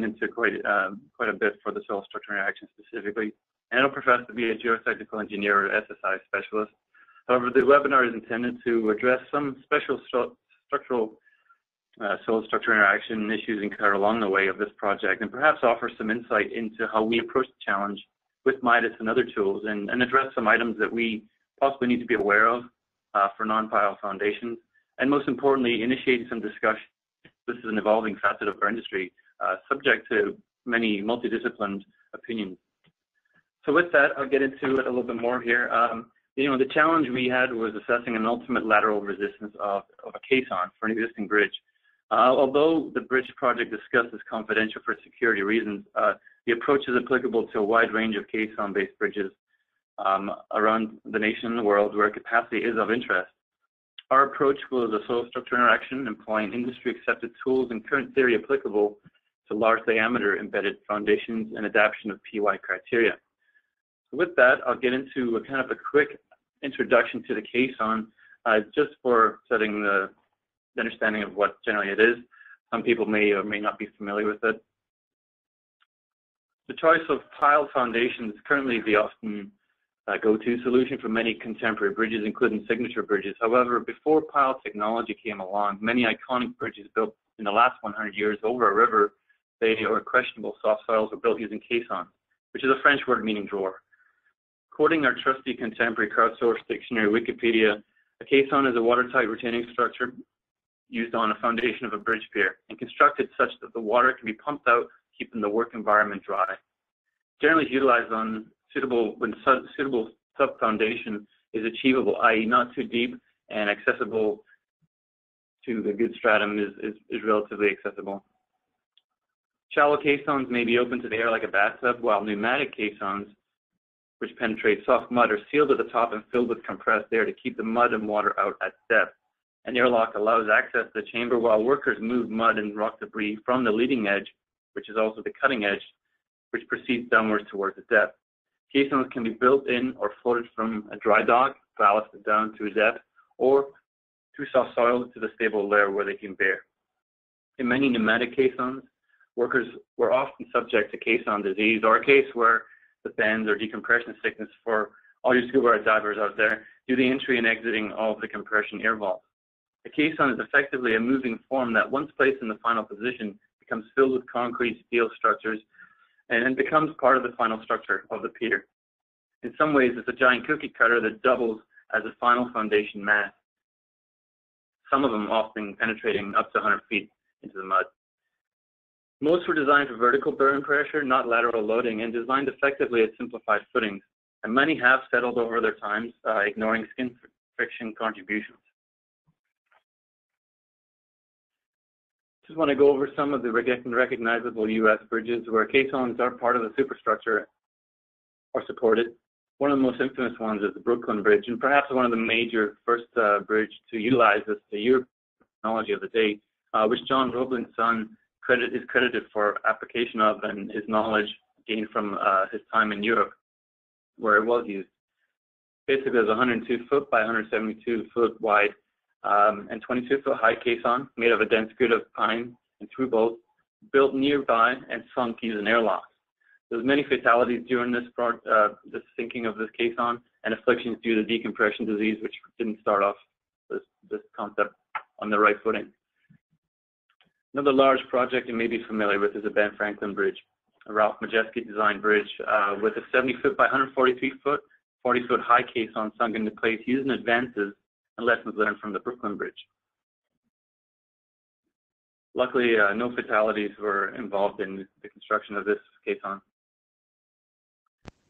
gotten into quite a bit for the soil structure interaction specifically, and I'll profess to be a geotechnical engineer or SSI specialist. However, the webinar is intended to address some special soil structure interaction issues incurred along the way of this project, and perhaps offer some insight into how we approach the challenge with MIDAS and other tools, and address some items that we possibly need to be aware of for non-pile foundations, and most importantly, initiate some discussion. This is an evolving facet of our industry, subject to many multidisciplined opinions. So with that, I'll get into it a little bit more here. The challenge we had was assessing an ultimate lateral resistance of a caisson for an existing bridge. Although the bridge project discussed is confidential for security reasons, the approach is applicable to a wide range of caisson-based bridges around the nation and the world where capacity is of interest. Our approach was a soil structure interaction employing industry-accepted tools and current theory applicable to large diameter embedded foundations and adaptation of PY criteria. So with that, I'll get into a kind of a quick introduction to the caisson, just for setting the understanding of what generally it is. Some people may or may not be familiar with it. The choice of pile foundations is currently the often go-to solution for many contemporary bridges, including signature bridges. However, before pile technology came along, many iconic bridges built in the last 100 years over a river, they were questionable soft soils were built using caisson, which is a French word meaning drawer. According to our trusty contemporary crowdsourced dictionary Wikipedia, a caisson is a watertight retaining structure used on a foundation of a bridge pier and constructed such that the water can be pumped out, keeping the work environment dry. Generally utilized on suitable sub-foundation is achievable, i.e. not too deep and accessible to the good stratum is relatively accessible. Shallow caissons may be open to the air like a bathtub, while pneumatic caissons, which penetrate soft mud, are sealed at the top and filled with compressed air to keep the mud and water out at depth. An airlock allows access to the chamber while workers move mud and rock debris from the leading edge, which is also the cutting edge, which proceeds downwards towards the depth. Caissons can be built in or floated from a dry dock, ballasted down to a depth, or to soft soil to the stable layer where they can bear. In many pneumatic caissons, workers were often subject to caisson disease, or a case where the bends or decompression sickness for all your scuba divers out there due to entry and exiting of the compression air valves. A caisson is effectively a moving form that, once placed in the final position, becomes filled with concrete steel structures and becomes part of the final structure of the pier. In some ways, it's a giant cookie cutter that doubles as a final foundation mass, some of them often penetrating up to 100 feet into the mud. Most were designed for vertical burn pressure, not lateral loading, and designed effectively at simplified footings, and many have settled over their times, ignoring skin friction contributions. Just want to go over some of the recognizable U.S. bridges where caissons are part of the superstructure or supported. One of the most infamous ones is the Brooklyn Bridge, and perhaps one of the major first bridge to utilize this, the European technology of the day, which John Roeblin's son is credited for application of and his knowledge gained from his time in Europe, where it was used. Basically, it was 102 foot by 172 foot wide. And 22-foot high caisson made of a dense grid of pine and through bolts, built nearby and sunk using airlocks. There was many fatalities during the sinking of this caisson and afflictions due to decompression disease, which didn't start off this concept on the right footing. Another large project you may be familiar with is the Ben Franklin Bridge, a Ralph Majeski designed bridge with a 70-foot by 143-foot, 40-foot high caisson sunk into place using advances and lessons learned from the Brooklyn Bridge. Luckily, no fatalities were involved in the construction of this caisson.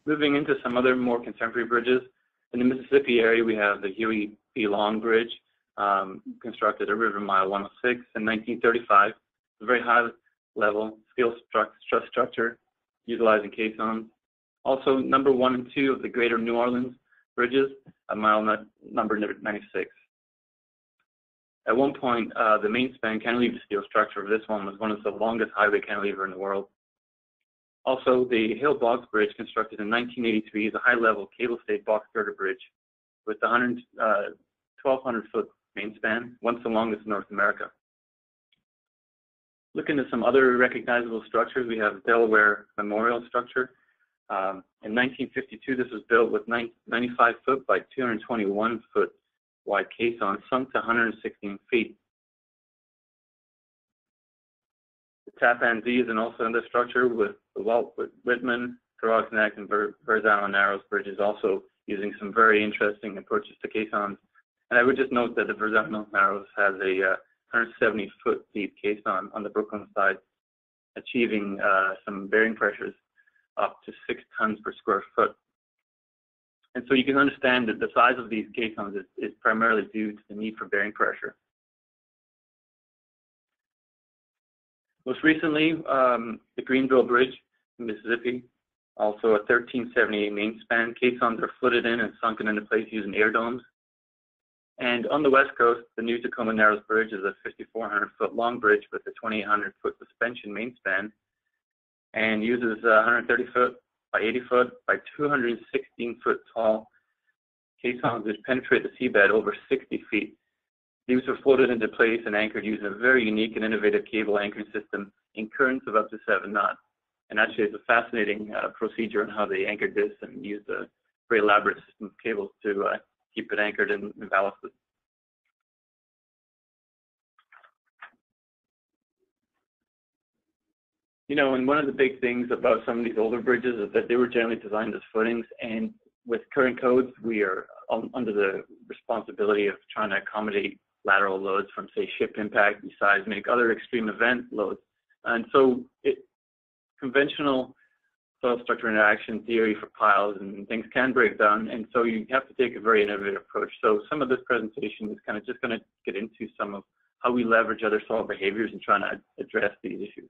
Moving into some other more contemporary bridges, in the Mississippi area, we have the Huey P. Long Bridge, constructed at River Mile 106 in 1935. A very high-level steel truss structure utilizing caissons. Also, number 1 and 2 of the Greater New Orleans Bridges, a mile number 96. At one point, the main span cantilever steel structure of this one was one of the longest highway cantilever in the world. Also, the Hill Box Bridge, constructed in 1983, is a high-level cable-stayed box girder bridge with a 1,200-foot main span, once the longest in North America. look into some other recognizable structures. We have Delaware Memorial Structure. In 1952, this was built with 95-foot by 221-foot wide caisson, sunk to 116 feet. The Tappan Zee is also another structure with the Walt Whitman, Throgs Neck, and Verrazzano-Narrows Bridges, also using some very interesting approaches to caissons. And I would just note that the Verrazzano-Narrows has a 170-foot deep caisson on the Brooklyn side, achieving some bearing pressures up to 6 tons per square foot. And so you can understand that the size of these caissons is primarily due to the need for bearing pressure. Most recently, the Greenville Bridge in Mississippi, also a 1378 main span. Caissons are flooded in and sunken into place using air domes. And on the West Coast, the new Tacoma Narrows Bridge is a 5,400-foot long bridge with a 2,800-foot suspension main span, and uses 130-foot by 80-foot by 216-foot tall caissons which penetrate the seabed over 60 feet. These were floated into place and anchored using a very unique and innovative cable anchoring system in currents of up to 7 knots. And actually, it's a fascinating procedure on how they anchored this and used a very elaborate system of cables to keep it anchored and ballasted. You know, and one of the big things about some of these older bridges is that they were generally designed as footings, and with current codes, we are under the responsibility of trying to accommodate lateral loads from, say, ship impact, seismic, other extreme event loads. And so conventional soil structure interaction theory for piles and things can break down, and so you have to take a very innovative approach. So some of this presentation is kind of just going to get into some of how we leverage other soil behaviors and trying to address these issues.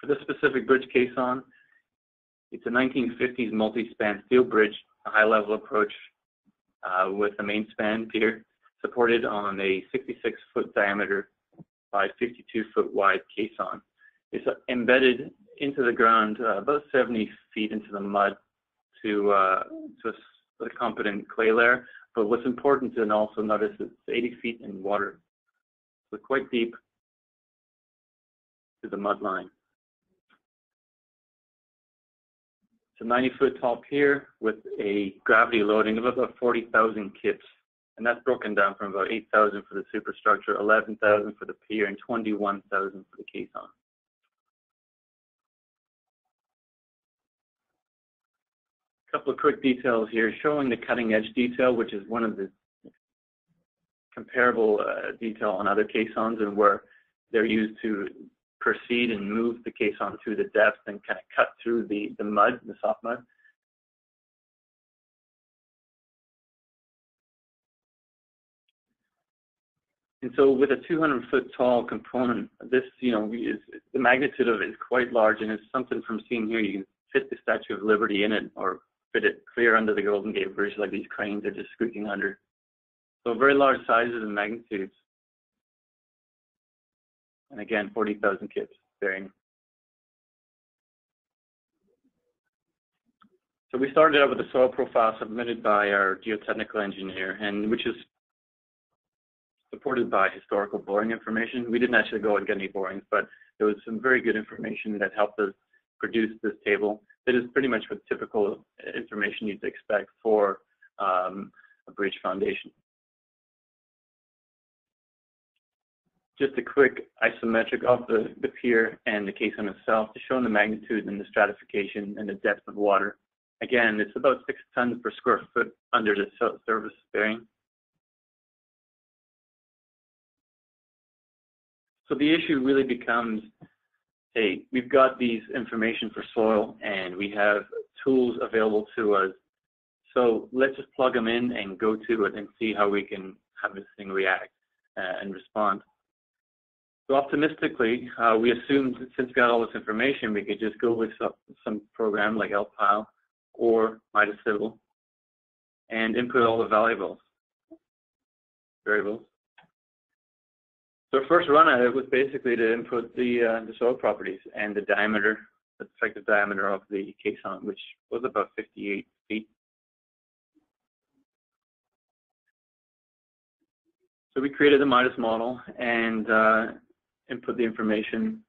For this specific bridge caisson, it's a 1950s multi-span steel bridge, a high-level approach with a main span pier supported on a 66-foot diameter by 52-foot wide caisson. It's embedded into the ground about 70 feet into the mud to a competent clay layer. But what's important to also notice is it's 80 feet in water, so quite deep to the mud line. It's a 90-foot tall pier with a gravity loading of about 40,000 kips. And that's broken down from about 8,000 for the superstructure, 11,000 for the pier, and 21,000 for the caisson. A couple of quick details here showing the cutting edge detail, which is one of the comparable detail on other caissons, and where they're used to proceed and move the caisson through the depth and kind of cut through the mud, the soft mud. And so with a 200-foot tall component, this, you know, the magnitude of it is quite large, and it's something from seeing here, you can fit the Statue of Liberty in it or fit it clear under the Golden Gate Bridge, like these cranes are just squeaking under. So very large sizes and magnitudes. And again, 40,000 kips bearing. So we started out with a soil profile submitted by our geotechnical engineer, and which is supported by historical boring information. We didn't actually go and get any borings, but there was some very good information that helped us produce this table that is pretty much with typical information you'd expect for a bridge foundation. Just a quick isometric of the pier and the caisson itself to show the magnitude and the stratification and the depth of water. Again, it's about 6 tons per square foot under the surface bearing. So the issue really becomes, hey, we've got these information for soil and we have tools available to us. So let's just plug them in and go to it and see how we can have this thing react and respond. So optimistically, we assumed that since we got all this information, we could just go with some program like L-Pile or MIDAS Civil and input all the variables. So first run at it was basically to input the soil properties and the diameter, the effective diameter of the caisson, which was about 58 feet. So we created the MIDAS model, and input the information,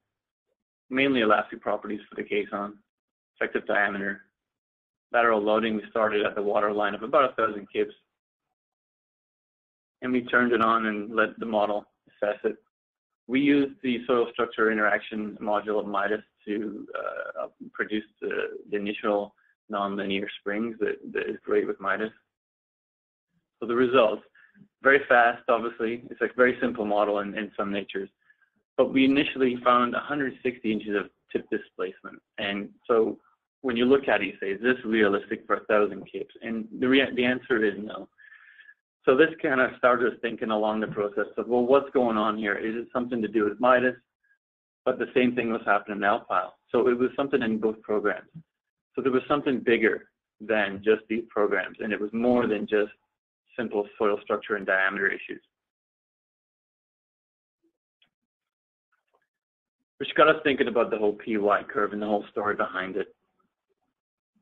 mainly elastic properties for the caisson, effective diameter, lateral loading. We started at the water line of about 1,000 kips, and we turned it on and let the model assess it. We used the soil structure interaction module of MIDAS to produce the initial nonlinear springs that is great with MIDAS. So the results, very fast, obviously. It's a very simple model in some natures. But we initially found 160 inches of tip displacement. And so when you look at it, you say, is this realistic for 1,000 kips? And the answer is no. So this kind of started us thinking along the process of, well, what's going on here? Is it something to do with MIDAS? But the same thing was happening in Alpile. So it was something in both programs. So there was something bigger than just these programs, and it was more than just simple soil structure and diameter issues. Which got us thinking about the whole PY curve and the whole story behind it.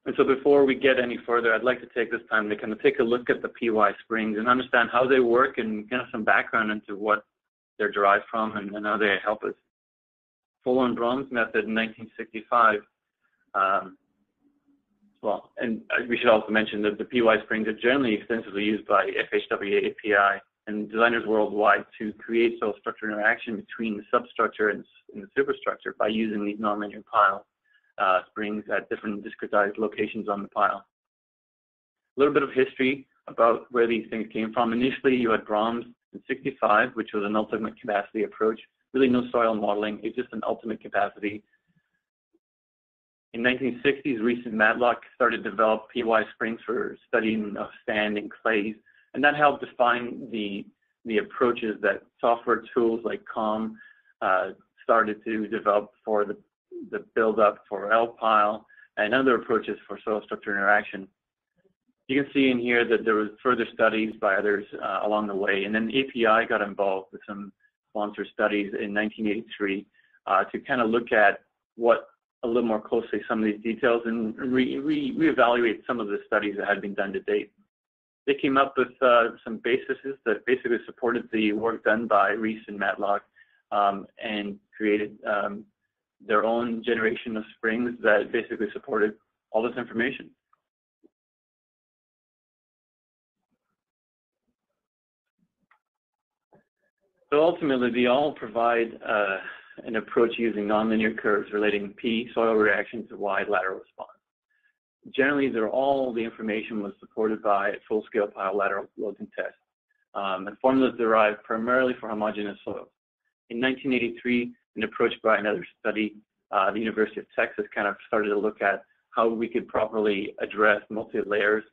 And so before we get any further, I'd like to take this time to kind of take a look at the PY springs and understand how they work and kind of some background into what they're derived from and how they help us. Fulton Broms method in 1965, well, and we should also mention that the PY springs are generally extensively used by FHWA API and designers worldwide to create soil structure interaction between the substructure and the superstructure by using these nonlinear pile springs at different discretized locations on the pile. A little bit of history about where these things came from. Initially, you had Broms in 65, which was an ultimate capacity approach. Really no soil modeling, it's just an ultimate capacity. In 1960s, Reese and Matlock started to develop PY springs for studying of sand and clays, and that helped define the approaches that software tools like COM started to develop for the build-up for L-Pile and other approaches for soil structure interaction. You can see in here that there was further studies by others along the way, and then API got involved with some sponsor studies in 1983 to kind of look at what a little more closely some of these details and reevaluate some of the studies that had been done to date. They came up with some bases that basically supported the work done by Reese and Matlock and created their own generation of springs that basically supported all this information. So ultimately, they all provide an approach using nonlinear curves relating P soil reaction to Y lateral response. Generally, they're all the information was supported by full-scale pile lateral loading tests, and formulas derived primarily for homogeneous soils. In 1983, an approach by another study, the University of Texas kind of started to look at how we could properly address multi-layers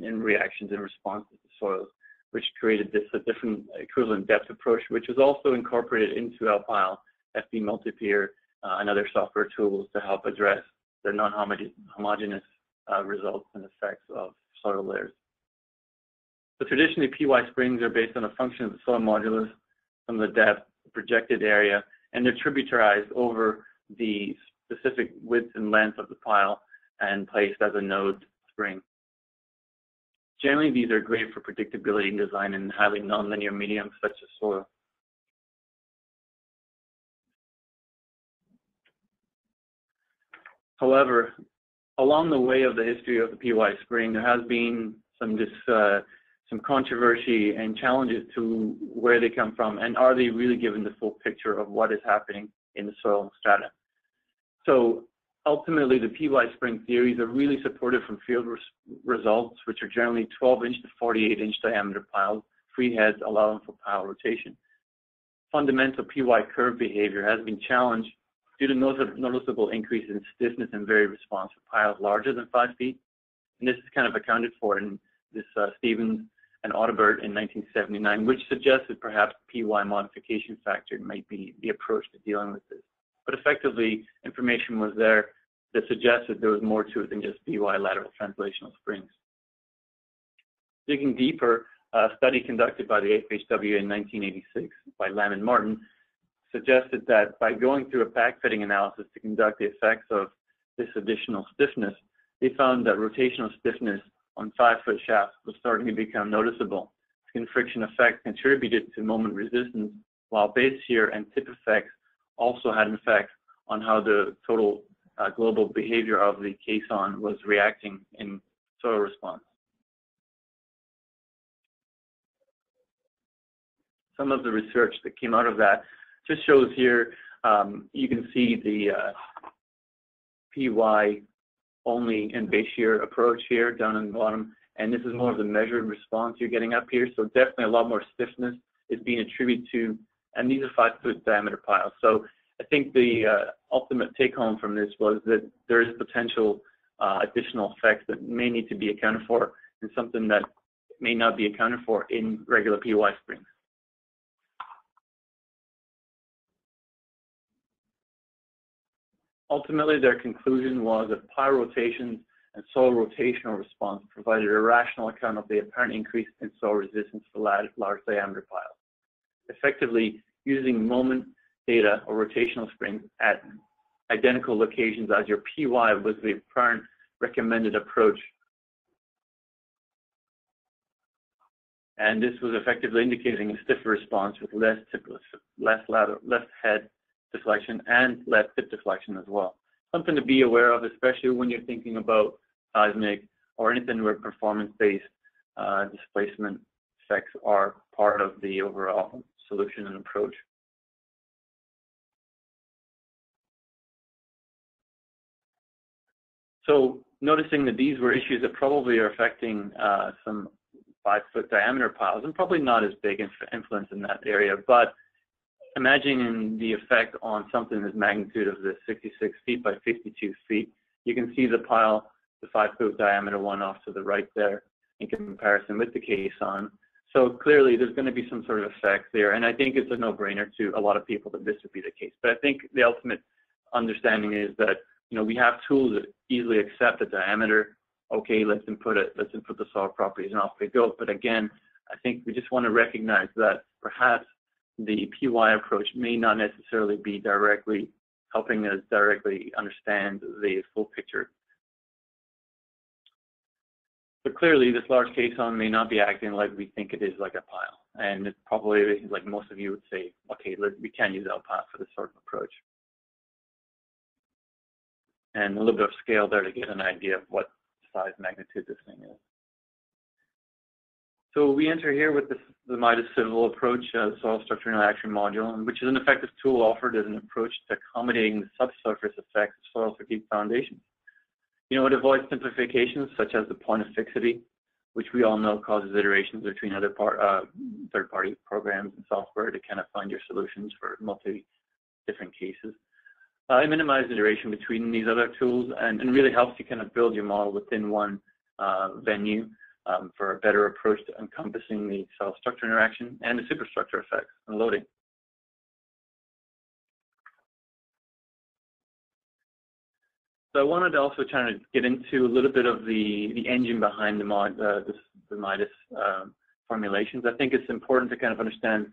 in reactions and responses to soils, which created this a different equivalent depth approach, which was also incorporated into Alpile, FB MultiPeer, and other software tools to help address the non-homogeneous results and effects of soil layers. So traditionally, PY springs are based on a function of the soil modulus, some of the depth, the projected area, and they're tributarized over the specific width and length of the pile and placed as a node spring. Generally, these are great for predictability in design in highly nonlinear mediums such as soil. However, along the way of the history of the PY spring, there has been some controversy and challenges to where they come from and are they really given the full picture of what is happening in the soil strata. So, ultimately, the PY spring theories are really supported from field results, which are generally 12-inch to 48-inch diameter piles, free heads allowing for pile rotation. Fundamental PY curve behavior has been challenged due to noticeable increase in stiffness and varied response for piles larger than 5 feet. And this is kind of accounted for in this Stevens and Audubert in 1979, which suggests that perhaps PY modification factor might be the approach to dealing with this. But effectively, information was there that suggested there was more to it than just PY lateral translational springs. Digging deeper, a study conducted by the FHWA in 1986 by Lam and Martin suggested that by going through a backfitting analysis to conduct the effects of this additional stiffness, they found that rotational stiffness on 5-foot shafts was starting to become noticeable. Skin friction effect contributed to moment resistance, while base here and tip effects also had an effect on how the total global behavior of the caisson was reacting in soil response. Some of the research that came out of that just shows here, you can see the PY only and base year approach here down in the bottom, and this is more of the measured response you're getting up here, so definitely a lot more stiffness is being attributed to, and these are 5-foot diameter piles. So I think the ultimate take home from this was that there is potential additional effects that may need to be accounted for, and something that may not be accounted for in regular PY springs. Ultimately, their conclusion was that pile rotations and soil rotational response provided a rational account of the apparent increase in soil resistance for large diameter piles, effectively using moment data or rotational springs at identical locations as your PY was the apparent recommended approach. And this was effectively indicating a stiffer response with less head deflection and less tip deflection as well. Something to be aware of, especially when you're thinking about seismic or anything where performance-based displacement effects are part of the overall solution and approach. So noticing that these were issues that probably are affecting some 5-foot diameter piles and probably not as big influence in that area, but imagining the effect on something this magnitude of the 66 feet by 52 feet, you can see the pile, the 5-foot diameter one off to the right there in comparison with the caisson. So clearly there's going to be some sort of effect there, and I think it's a no-brainer to a lot of people that this would be the case. But I think the ultimate understanding is that, you know, we have tools that easily accept the diameter. Okay, let's input the soil properties and off they go. But again, I think we just want to recognize that perhaps the PY approach may not necessarily be directly helping us directly understand the full picture. But clearly, this large caisson may not be acting like we think it is, like a pile. And it's probably, like most of you would say, okay, we can use L-Pile for this sort of approach. And a little bit of scale there to get an idea of what size magnitude this thing is. So we enter here with the MIDAS civil approach, soil structure and action module, which is an effective tool offered as an approach to accommodating the subsurface effects of soil for deep foundations. You know, it avoids simplifications such as the point of fixity, which we all know causes iterations between other third-party programs and software to kind of find your solutions for multi different cases. It minimizes iteration between these other tools and really helps you kind of build your model within one venue. For a better approach to encompassing the cell structure interaction and the superstructure effects and loading. So I wanted to also try to get into a little bit of the engine behind the MIDAS formulations. I think it's important to kind of understand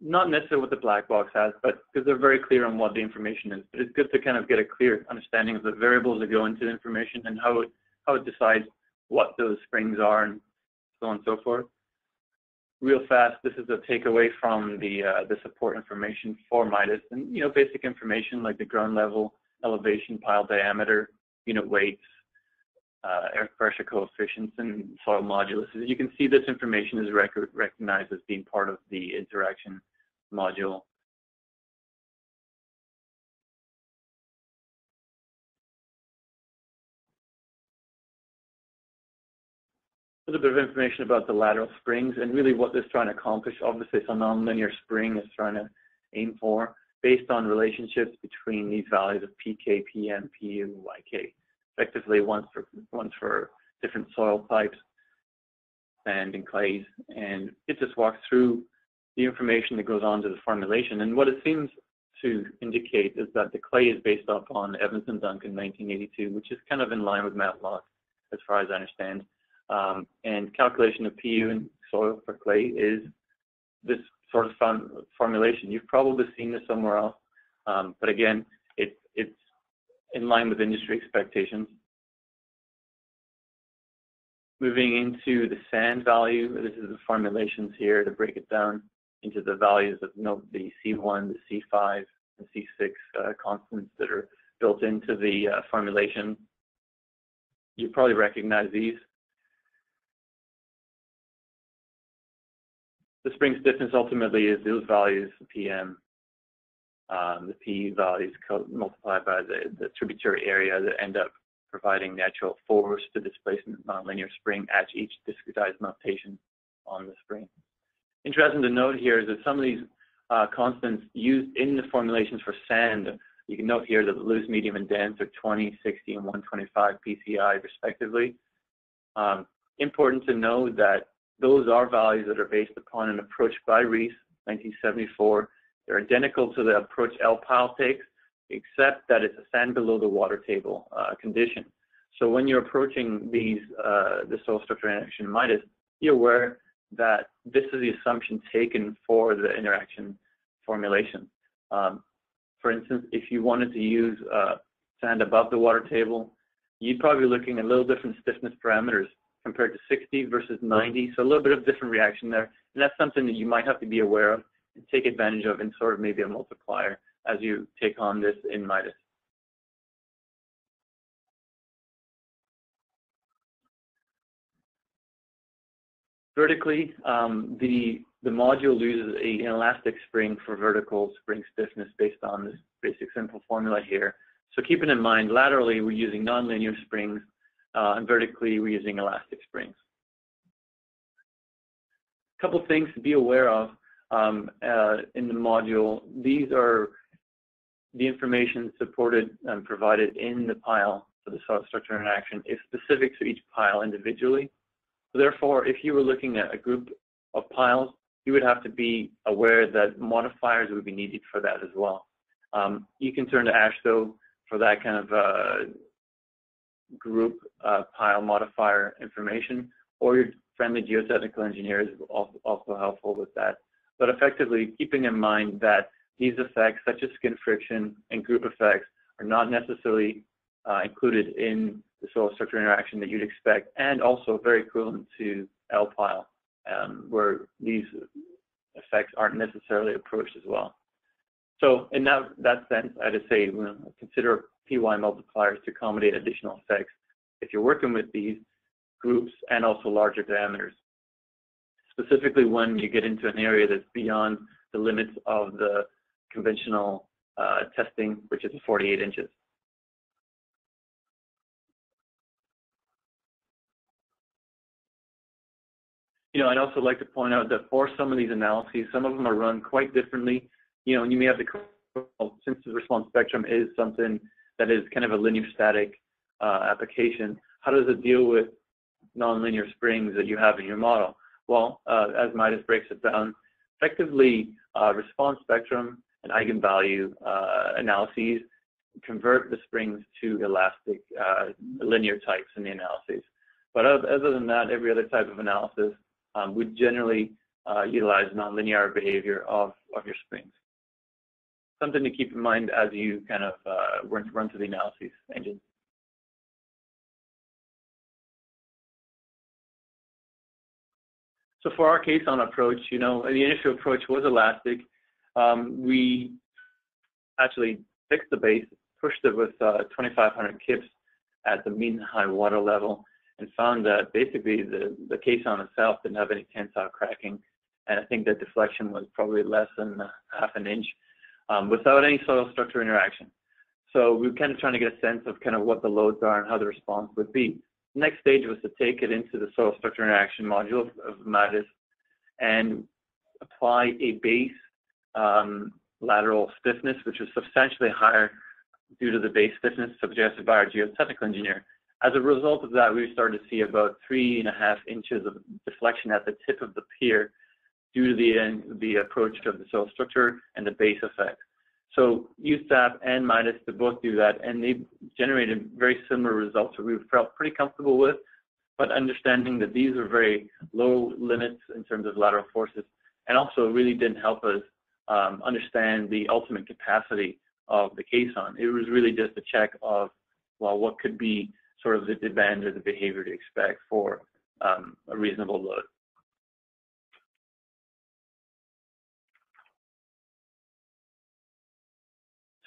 not necessarily what the black box has, but because they're very clear on what the information is. But it's good to kind of get a clear understanding of the variables that go into the information and how it decides what those springs are and so on and so forth. Real fast, this is a takeaway from the support information for MIDAS, and you know, basic information like the ground level, elevation, pile diameter, unit weights, air pressure coefficients, and soil modulus. As you can see, this information is recognized as being part of the interaction module. A little bit of information about the lateral springs and really what this is trying to accomplish. Obviously, it's a nonlinear spring it's trying to aim for based on relationships between these values of PK, PM, PU, YK. Effectively, one's for different soil types, sand and clays, and it just walks through the information that goes on to the formulation. And what it seems to indicate is that the clay is based upon Evans and Duncan 1982, which is kind of in line with Matlock, as far as I understand. And calculation of PU and soil for clay is this sort of formulation. You've probably seen this somewhere else, but again, it's in line with industry expectations. Moving into the sand value, this is the formulations here to break it down. into the values of the C1, the C5, and C6 constants that are built into the formulation. You probably recognize these. The spring stiffness ultimately is those values, the PM, the P values multiplied by the tributary area that end up providing the actual force to displacement nonlinear spring at each discretized notation on the spring. Interesting to note here is that some of these constants used in the formulations for sand, you can note here that the loose, medium, and dense are 20, 60, and 125 PCI respectively. Important to know that those are values that are based upon an approach by Reese, 1974. They're identical to the approach L-Pile takes, except that it's a sand below the water table condition. So when you're approaching these, the soil structure interaction in MIDAS, you're aware that this is the assumption taken for the interaction formulation. For instance, if you wanted to use sand above the water table, you'd probably be looking at a little different stiffness parameters compared to 60 versus 90, so a little bit of different reaction there. And that's something that you might have to be aware of and take advantage of in sort of maybe a multiplier as you take on this in MIDAS. Vertically, the module uses an elastic spring for vertical spring stiffness based on this basic simple formula here. So keeping in mind, laterally we're using nonlinear springs, and vertically we're using elastic springs. A couple things to be aware of in the module. These are the information supported and provided in the pile for the soil structure interaction is specific to each pile individually. Therefore, if you were looking at a group of piles, you would have to be aware that modifiers would be needed for that as well. You can turn to ASH, though, for that kind of group pile modifier information, or your friendly geotechnical engineer is also helpful with that. But effectively, keeping in mind that these effects, such as skin friction and group effects, are not necessarily included in the soil structure interaction that you'd expect, and also very equivalent to L-Pile, where these effects aren't necessarily approached as well. So in that sense, I'd say consider PY multipliers to accommodate additional effects if you're working with these groups and also larger diameters, specifically when you get into an area that's beyond the limits of the conventional testing, which is 48 inches. I'd also like to point out that for some of these analyses, some of them are run quite differently. And you may have to, since the response spectrum is something that is kind of a linear static application, how does it deal with nonlinear springs that you have in your model? Well, as MIDAS breaks it down, effectively response spectrum and eigenvalue analyses convert the springs to elastic linear types in the analyses. But other than that, every other type of analysis would generally utilize nonlinear behavior of your springs. Something to keep in mind as you kind of run through the analysis engine. So for our case on approach, the initial approach was elastic. We actually fixed the base, pushed it with 2,500 kips at the mean high water level, and found that basically the caisson itself didn't have any tensile cracking. And I think that deflection was probably less than half an inch without any soil structure interaction. So we were kind of trying to get a sense of kind of what the loads are and how the response would be. The next stage was to take it into the soil structure interaction module of MIDAS and apply a base lateral stiffness, which was substantially higher due to the base stiffness suggested by our geotechnical engineer. As a result of that, we started to see about 3.5 inches of deflection at the tip of the pier due to the approach of the soil structure and the base effect. So USTAP and MIDAS did both do that, and they generated very similar results that we felt pretty comfortable with, but understanding that these are very low limits in terms of lateral forces, and also really didn't help us understand the ultimate capacity of the caisson. It was really just a check of, well, what could be sort of the demand or the behavior to expect for a reasonable load.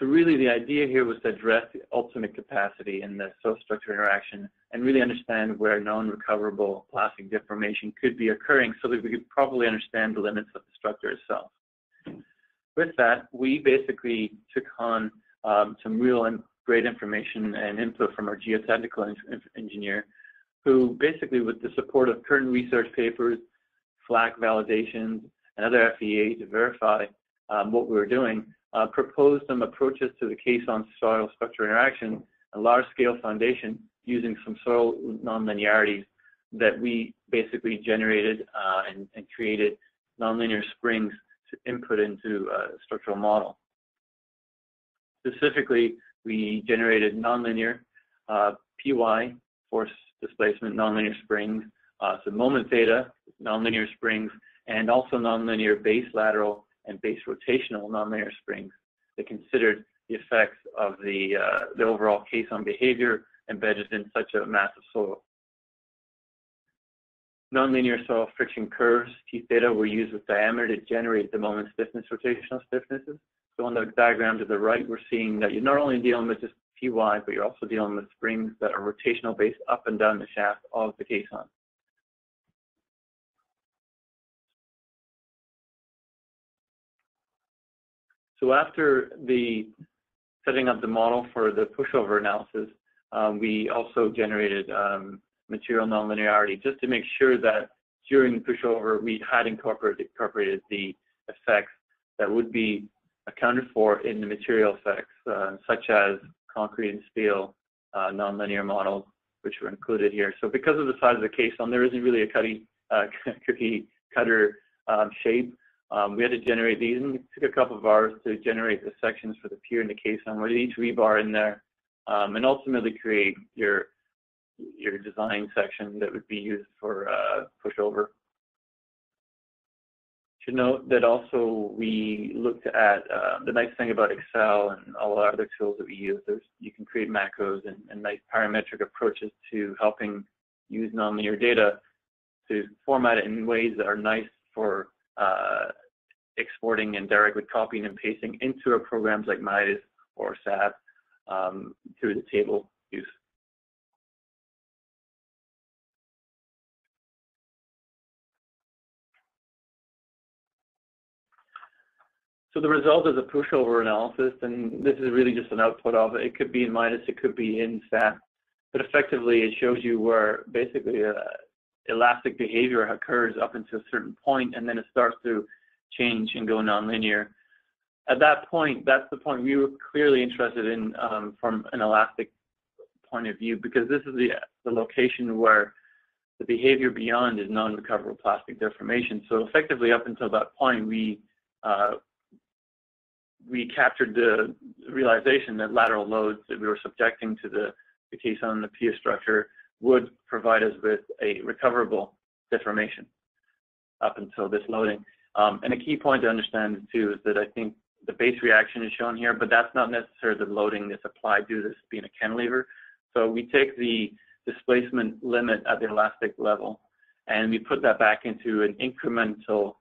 So really the idea here was to address the ultimate capacity in the soil structure interaction and really understand where known recoverable plastic deformation could be occurring so that we could properly understand the limits of the structure itself. With that, we basically took on some real and great information and input from our geotechnical engineer, who basically, with the support of current research papers, FLAC validations, and other FEA to verify what we were doing, proposed some approaches to the case on soil structure interaction, a large-scale foundation using some soil nonlinearities that we basically generated and created nonlinear springs to input into a structural model. Specifically, we generated nonlinear PY, force displacement, nonlinear springs, some moment theta, nonlinear springs, and also nonlinear base lateral and base rotational nonlinear springs that considered the effects of the overall case on behavior embedded in such a mass of soil. Nonlinear soil friction curves, T theta, were used with diameter to generate the moment stiffness, rotational stiffnesses. So on the diagram to the right, we're seeing that you're not only dealing with just PY, but you're also dealing with springs that are rotational based up and down the shaft of the caisson. So after the setting up the model for the pushover analysis, we also generated material nonlinearity just to make sure that during the pushover we had incorporated the effects that would be accounted for in the material effects, such as concrete and steel nonlinear models, which were included here. So because of the size of the caisson, there isn't really a cookie cutter shape. We had to generate these, and it took a couple of hours to generate the sections for the pier and the caisson with each rebar in there, and ultimately create your design section that would be used for pushover. Should note that also we looked at the nice thing about Excel and all our other tools that we use. You can create macros and nice parametric approaches to helping use nonlinear data to format it in ways that are nice for exporting and directly copying and pasting into our programs like MIDAS or SAP through the table use. So the result is a pushover analysis, and this is really just an output of it. It could be in MIDAS, it could be in SAP, but effectively it shows you where basically elastic behavior occurs up until a certain point, and then it starts to change and go nonlinear. At that point, that's the point we were clearly interested in from an elastic point of view, because this is the location where the behavior beyond is non-recoverable plastic deformation. So effectively up until that point, we captured the realization that lateral loads that we were subjecting to the caisson and the pier structure would provide us with a recoverable deformation up until this loading. And a key point to understand too is that I think the base reaction is shown here, but that's not necessarily the loading that's applied due to this being a cantilever. So we take the displacement limit at the elastic level and we put that back into an incremental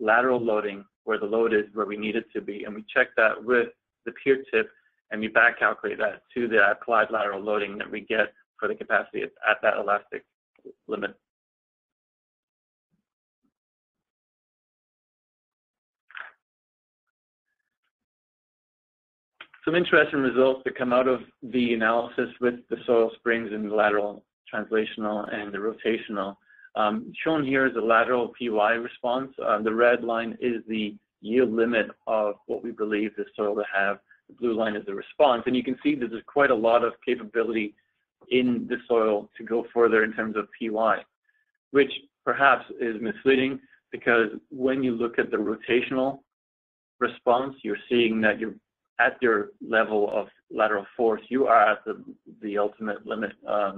lateral loading where the load is where we need it to be, and we check that with the pier tip and we back calculate that to the applied lateral loading that we get for the capacity at that elastic limit. Some interesting results that come out of the analysis with the soil springs and the lateral translational and the rotational. Shown here is the lateral PY response. The red line is the yield limit of what we believe the soil to have. The blue line is the response. And you can see that there's quite a lot of capability in the soil to go further in terms of PY, which perhaps is misleading, because when you look at the rotational response, you're seeing that you're at your level of lateral force, you are at the ultimate limit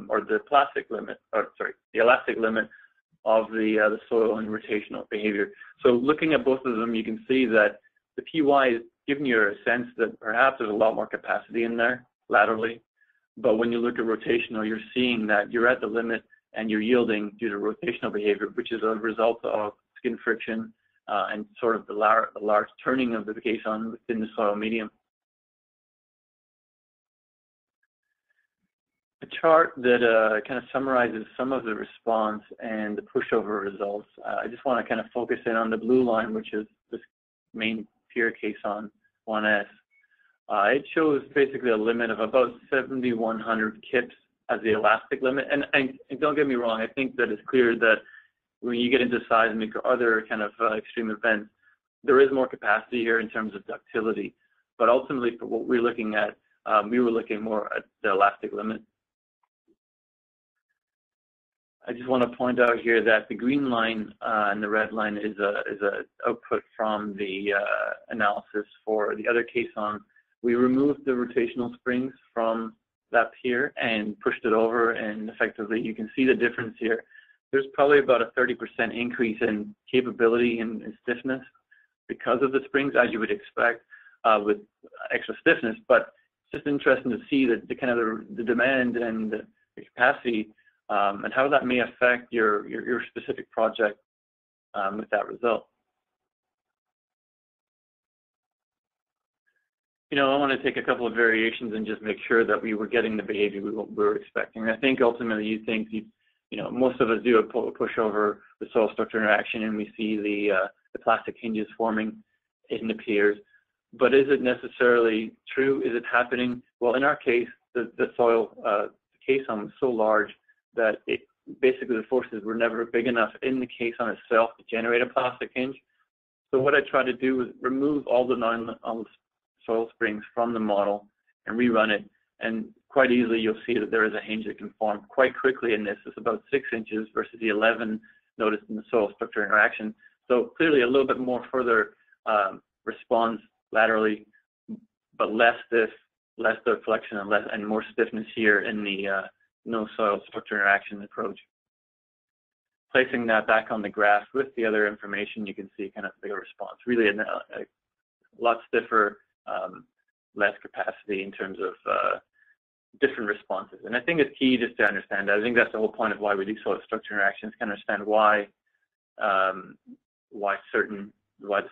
or the plastic limit, or sorry, the elastic limit of the soil and rotational behavior. So looking at both of them, you can see that the PY is giving you a sense that perhaps there's a lot more capacity in there laterally. But when you look at rotational, you're seeing that you're at the limit and you're yielding due to rotational behavior, which is a result of skin friction and sort of the large turning of the caisson within the soil medium. a chart that kind of summarizes some of the response and the pushover results. I just want to kind of focus in on the blue line, which is this main pier case on 1S. It shows basically a limit of about 7,100 kips as the elastic limit. And don't get me wrong, I think that it's clear that when you get into seismic or other kind of extreme events, there is more capacity here in terms of ductility. But ultimately, for what we're looking at, we were looking more at the elastic limit. I just want to point out here that the green line and the red line is a output from the analysis for the other case on. We removed the rotational springs from that pier and pushed it over, and effectively you can see the difference here. There's probably about a 30% increase in capability and stiffness because of the springs, as you would expect with extra stiffness, but it's just interesting to see that the kind of the demand and the capacity and how that may affect your specific project with that result. You know, I want to take a couple of variations and just make sure that we were getting the behavior we were expecting. I think ultimately you think, you know, most of us do a push over the soil structure interaction and we see the plastic hinges forming in the piers. But is it necessarily true? Is it happening? Well, in our case, the soil caisson was so large that it basically the forces were never big enough in the caisson itself to generate a plastic hinge. So what I tried to do was remove all the soil springs from the model and rerun it, and quite easily you'll see that there is a hinge that can form quite quickly in this. It's about 6 inches versus the 11 noticed in the soil structure interaction. So clearly a little bit more further response laterally, but less stiff, less deflection, and more stiffness here in the no soil structure interaction approach. Placing that back on the graph with the other information, you can see kind of bigger response, really a lot stiffer, less capacity in terms of different responses. And I think it's key just to understand that. I think that's the whole point of why we do soil structure interactions, to understand why the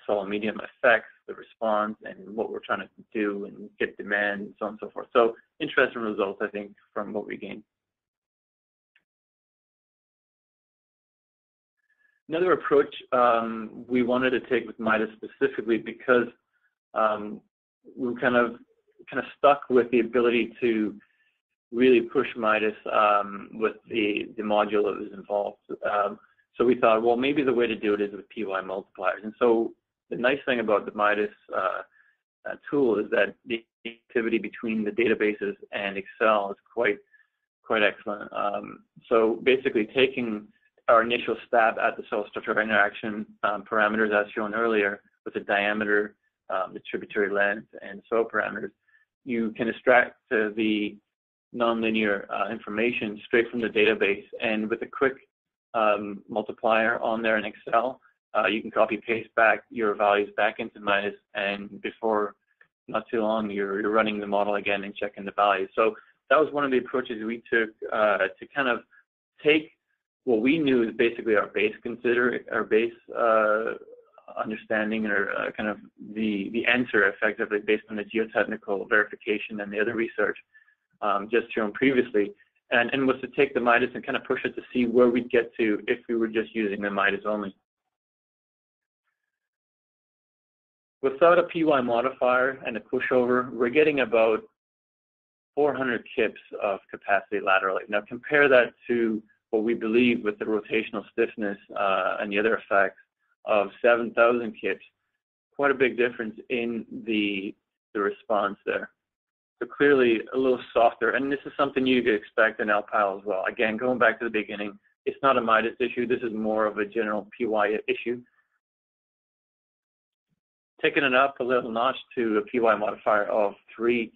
soil medium affects the response and what we're trying to do and get demand and so on and so forth. So interesting results, I think, from what we gained. Another approach we wanted to take with MIDAS specifically because we were kind of stuck with the ability to really push MIDAS with the module that was involved. So we thought, well, maybe the way to do it is with PY multipliers. And so the nice thing about the MIDAS tool is that the activity between the databases and Excel is quite excellent. So basically taking our initial stab at the soil structure interaction parameters as shown earlier with the diameter, the tributary length, and soil parameters, you can extract the nonlinear information straight from the database, and with a quick multiplier on there in Excel, you can copy paste back your values back into MIDAS, and before not too long, you're running the model again and checking the values. So that was one of the approaches we took to kind of take what we knew is basically our base understanding or kind of the answer effectively based on the geotechnical verification and the other research just shown previously, and was to take the MIDAS and kind of push it to see where we'd get to if we were just using the MIDAS only. Without a PY modifier and a pushover, we're getting about 400 kips of capacity laterally. Now compare that to what we believe with the rotational stiffness and the other effects of 7,000 kips, quite a big difference in the response there. So clearly a little softer, and this is something you could expect in Alpile as well. Again, going back to the beginning, it's not a MIDAS issue. This is more of a general PY issue. Taking it up a little notch to a PY modifier of 3,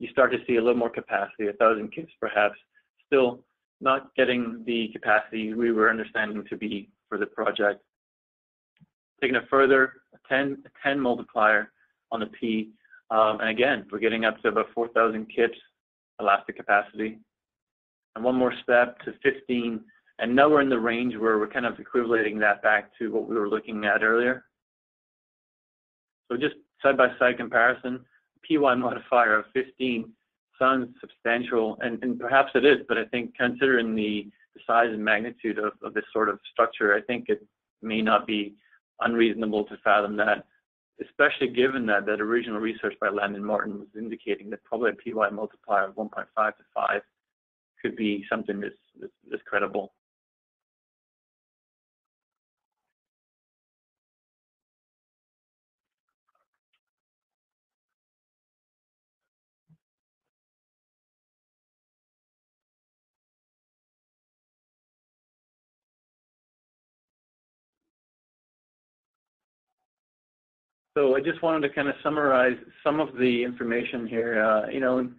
you start to see a little more capacity, 1,000 kips perhaps, still not getting the capacity we were understanding to be for the project. Taking it further, a 10 multiplier on the P, and again, we're getting up to about 4,000 kips elastic capacity. And one more step to 15, and now we're in the range where we're kind of equivalating that back to what we were looking at earlier. So just side-by-side comparison, PY modifier of 15, sounds substantial, and perhaps it is, but I think considering the size and magnitude of this sort of structure, I think it may not be unreasonable to fathom that, especially given that original research by Lam and Martin was indicating that probably a PY multiplier of 1.5 to 5 could be something that's credible. So I just wanted to kind of summarize some of the information here, you know, and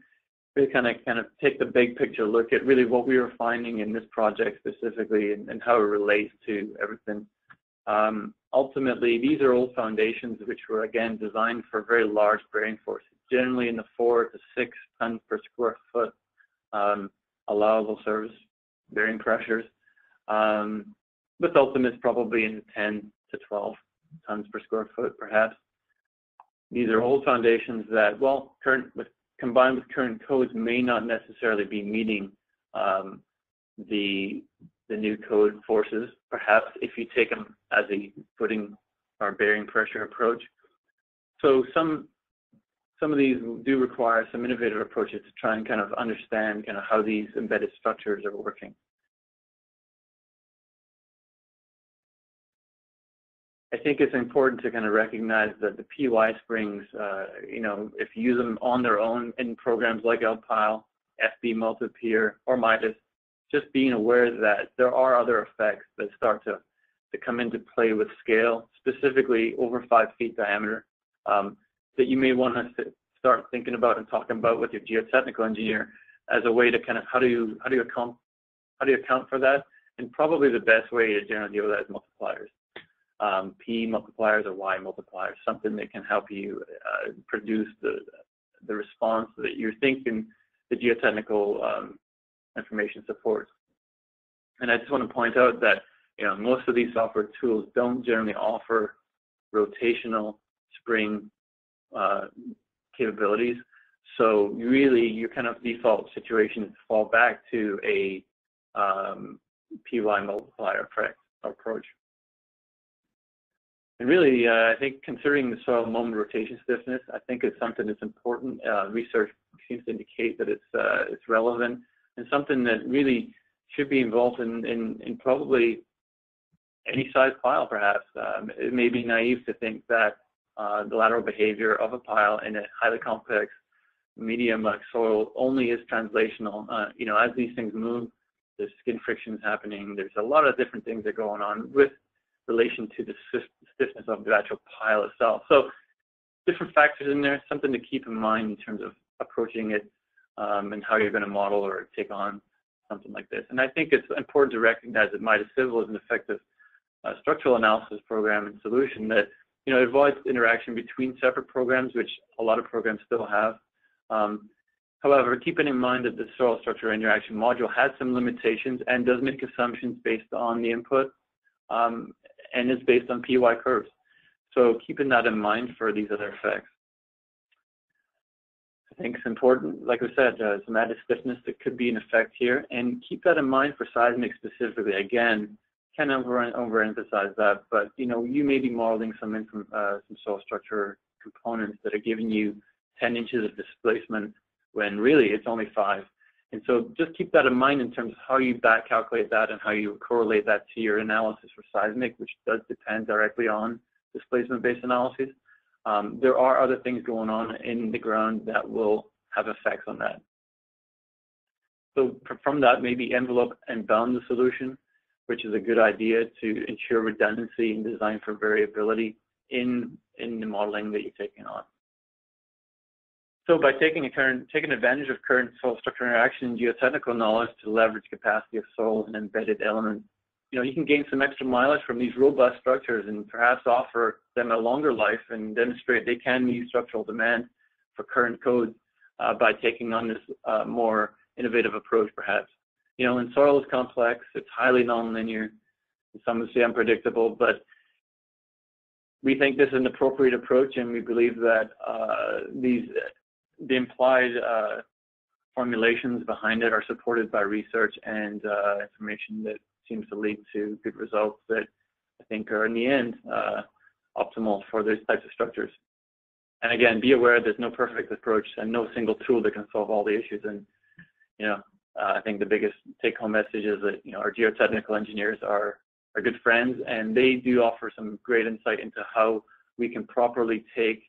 really kind of take the big picture look at really what we were finding in this project specifically and how it relates to everything. Ultimately, these are old foundations which were again designed for very large bearing forces, generally in the 4 to 6 tons per square foot allowable surface bearing pressures, with ultimates probably in the 10 to 12 tons per square foot perhaps. These are old foundations that, well, combined with current codes, may not necessarily be meeting the new code forces, perhaps, if you take them as a footing or bearing pressure approach. So some of these do require some innovative approaches to try and kind of understand kind of how these embedded structures are working. I think it's important to kind of recognize that the PY springs, you know, if you use them on their own in programs like L-Pile, FB MultiPeer, or MIDAS, just being aware that there are other effects that start to come into play with scale, specifically over 5 feet diameter, that you may want to start thinking about and talking about with your geotechnical engineer as a way to kind of how do you account for that, and probably the best way to generally deal with that is multipliers. P multipliers or Y multipliers, something that can help you produce the response that you're thinking the geotechnical information supports. And I just want to point out that, you know, most of these software tools don't generally offer rotational spring capabilities. So really, your kind of default situation is to fall back to a PY multiplier approach. And really, I think considering the soil moment rotation stiffness, I think it's something that's important. Research seems to indicate that it's relevant and something that really should be involved in probably any size pile, perhaps. It may be naive to think that the lateral behavior of a pile in a highly complex medium like soil only is translational. You know, as these things move, there's skin frictions happening. There's a lot of different things that are going on with relation to the stiffness of the actual pile itself. So different factors in there, something to keep in mind in terms of approaching it and how you're going to model or take on something like this. And I think it's important to recognize that MIDAS Civil is an effective structural analysis program and solution that, you know, avoids interaction between separate programs, which a lot of programs still have. However, keeping in mind that the soil structure interaction module has some limitations and does make assumptions based on the input. And it's based on PY curves. So keeping that in mind for these other effects. I think it's important, like I said, some added stiffness that could be an effect here, and keep that in mind for seismic specifically. Again, can't overemphasize that, but you know, you may be modeling some soil structure components that are giving you 10 inches of displacement when really it's only 5. And so just keep that in mind in terms of how you back calculate that and how you correlate that to your analysis for seismic, which does depend directly on displacement-based analyses. There are other things going on in the ground that will have effects on that. So from that, maybe envelope and bound the solution, which is a good idea to ensure redundancy and design for variability in the modeling that you're taking on. So by taking advantage of current soil structure interaction and geotechnical knowledge to leverage capacity of soil and embedded elements, you know, you can gain some extra mileage from these robust structures and perhaps offer them a longer life and demonstrate they can meet structural demand for current codes by taking on this more innovative approach, perhaps. You know, and soil is complex, it's highly nonlinear, some would say unpredictable, but we think this is an appropriate approach, and we believe that the implied formulations behind it are supported by research and information that seems to lead to good results that I think are in the end optimal for those types of structures. And again, be aware there's no perfect approach and no single tool that can solve all the issues. And you know, I think the biggest take-home message is that our geotechnical engineers are good friends, and they do offer some great insight into how we can properly take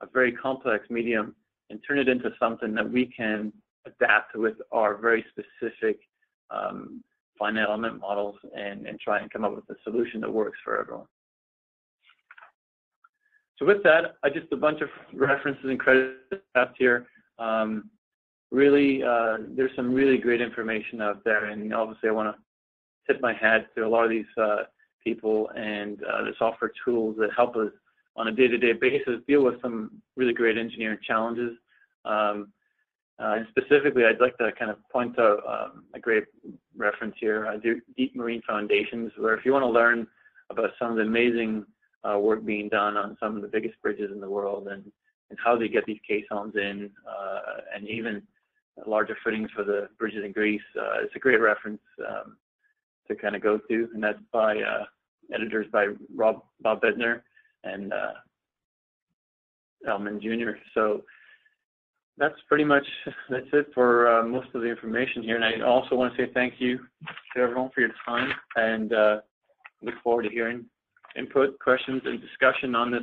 a very complex medium and turn it into something that we can adapt with our very specific finite element models and try and come up with a solution that works for everyone. So with that, I just a bunch of references and credits here. Really, there's some really great information out there, and obviously I want to tip my hat to a lot of these people and the software tools that help us on a day-to-day basis deal with some really great engineering challenges. And specifically, I'd like to kind of point out a great reference here, Deep Marine Foundations, where if you want to learn about some of the amazing work being done on some of the biggest bridges in the world and how they get these caissons in and even larger footings for the bridges in Greece, it's a great reference to kind of go to, and that's by editors by Bob Bedner and Elman Jr. So that's pretty much that's it for most of the information here, and I also want to say thank you to everyone for your time, and look forward to hearing input, questions, and discussion on this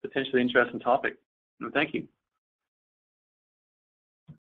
potentially interesting topic. And thank you.